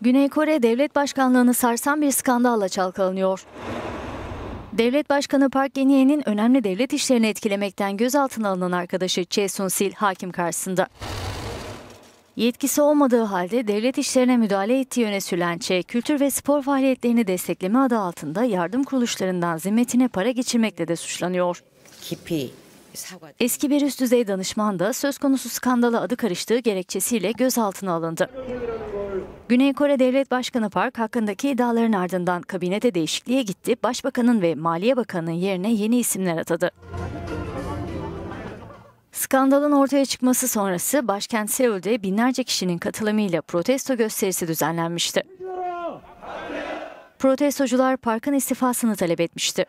Güney Kore Devlet Başkanlığı'nı sarsan bir skandalla çalkalanıyor. Devlet Başkanı Park Geun-hye'nin önemli devlet işlerini etkilemekten gözaltına alınan arkadaşı Choi Soon-sil hakim karşısında. Yetkisi olmadığı halde devlet işlerine müdahale ettiği öne sürülen Çe, kültür ve spor faaliyetlerini destekleme adı altında yardım kuruluşlarından zimmetine para geçirmekle de suçlanıyor. Eski bir üst düzey danışman da söz konusu skandala adı karıştığı gerekçesiyle gözaltına alındı. Güney Kore Devlet Başkanı Park hakkındaki iddiaların ardından kabinete değişikliğe gitti, Başbakanın ve Maliye Bakanı'nın yerine yeni isimler atadı. Skandalın ortaya çıkması sonrası başkent Seul'de binlerce kişinin katılımıyla protesto gösterisi düzenlenmişti. Protestocular Park'ın istifasını talep etmişti.